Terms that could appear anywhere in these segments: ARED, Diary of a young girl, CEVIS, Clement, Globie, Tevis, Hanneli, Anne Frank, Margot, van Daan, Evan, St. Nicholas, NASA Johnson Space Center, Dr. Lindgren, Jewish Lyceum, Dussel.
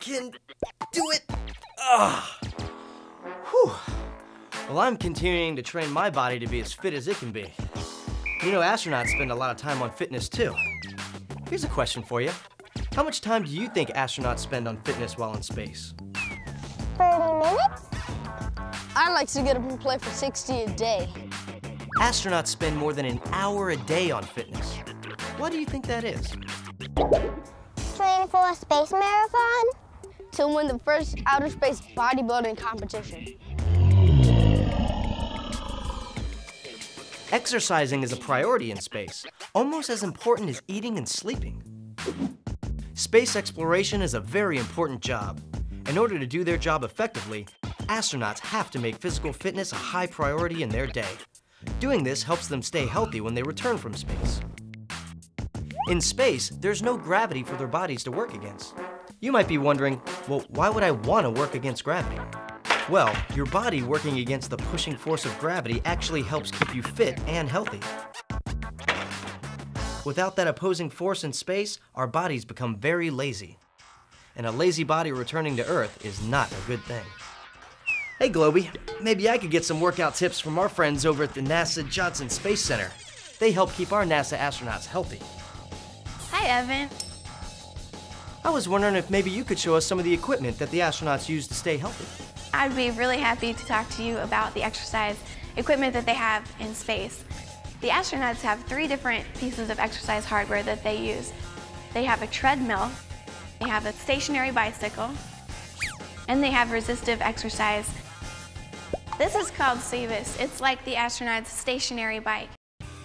can do it. Whew. Well, I'm continuing to train my body to be as fit as it can be. You know, astronauts spend a lot of time on fitness, too. Here's a question for you. How much time do you think astronauts spend on fitness while in space? 30 minutes? I'd like to get up and play for 60 a day. Astronauts spend more than an hour a day on fitness. Why do you think that is? Train for a space marathon? To win the first outer space bodybuilding competition. Exercising is a priority in space, almost as important as eating and sleeping. Space exploration is a very important job. In order to do their job effectively, astronauts have to make physical fitness a high priority in their day. Doing this helps them stay healthy when they return from space. In space, there's no gravity for their bodies to work against. You might be wondering, well, why would I want to work against gravity? Well, your body working against the pushing force of gravity actually helps keep you fit and healthy. Without that opposing force in space, our bodies become very lazy. And a lazy body returning to Earth is not a good thing. Hey, Globie, maybe I could get some workout tips from our friends over at the NASA Johnson Space Center. They help keep our NASA astronauts healthy. Hi, Evan. I was wondering if maybe you could show us some of the equipment that the astronauts use to stay healthy. I'd be really happy to talk to you about the exercise equipment that they have in space. The astronauts have 3 different pieces of exercise hardware that they use. They have a treadmill, they have a stationary bicycle, and they have resistive exercise. This is called CEVIS. It's like the astronauts' stationary bike.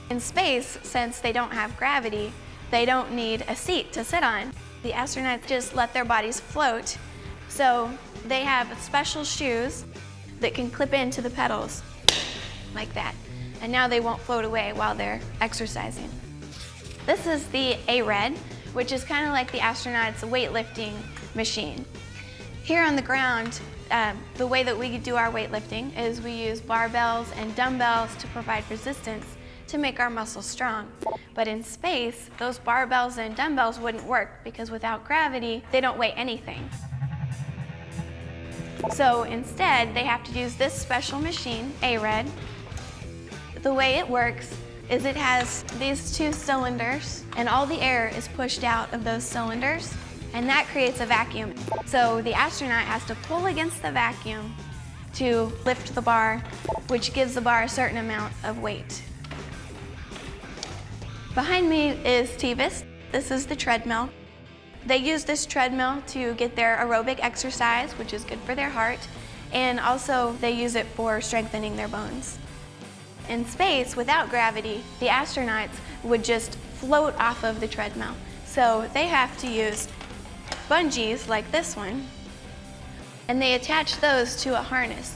In space, since they don't have gravity, they don't need a seat to sit on. The astronauts just let their bodies float. So they have special shoes that can clip into the pedals, like that. And now they won't float away while they're exercising. This is the ARED, which is kind of like the astronauts' weightlifting machine. Here on the ground, the way that we do our weightlifting is we use barbells and dumbbells to provide resistance to make our muscles strong. But in space, those barbells and dumbbells wouldn't work because without gravity, they don't weigh anything. So instead, they have to use this special machine, ARED. The way it works is it has these 2 cylinders, and all the air is pushed out of those cylinders, and that creates a vacuum. So the astronaut has to pull against the vacuum to lift the bar, which gives the bar a certain amount of weight. Behind me is Tevis. This is the treadmill. They use this treadmill to get their aerobic exercise, which is good for their heart, and also they use it for strengthening their bones. In space, without gravity, the astronauts would just float off of the treadmill. So they have to use bungees like this one, and they attach those to a harness.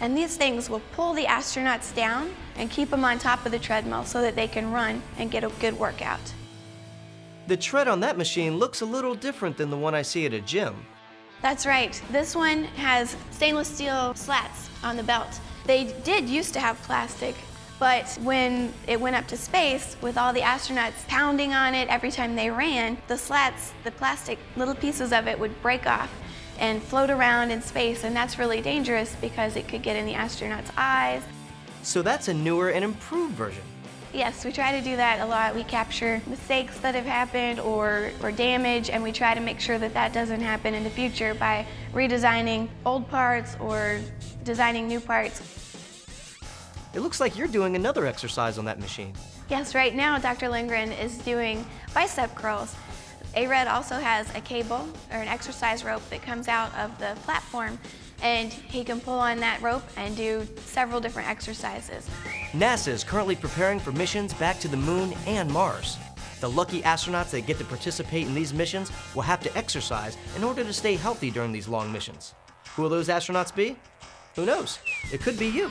And these things will pull the astronauts down and keep them on top of the treadmill so that they can run and get a good workout. The tread on that machine looks a little different than the one I see at a gym. That's right. This one has stainless steel slats on the belt. They did used to have plastic, but when it went up to space, with all the astronauts pounding on it every time they ran, the slats, the plastic, little pieces of it would break off and float around in space, and that's really dangerous because it could get in the astronauts' eyes. So that's a newer and improved version. Yes, we try to do that a lot. We capture mistakes that have happened or damage, and we try to make sure that that doesn't happen in the future by redesigning old parts or designing new parts. It looks like you're doing another exercise on that machine. Yes, right now Dr. Lindgren is doing bicep curls. ARED also has a cable or an exercise rope that comes out of the platform, and he can pull on that rope and do several different exercises. NASA is currently preparing for missions back to the Moon and Mars. The lucky astronauts that get to participate in these missions will have to exercise in order to stay healthy during these long missions. Who will those astronauts be? Who knows? It could be you.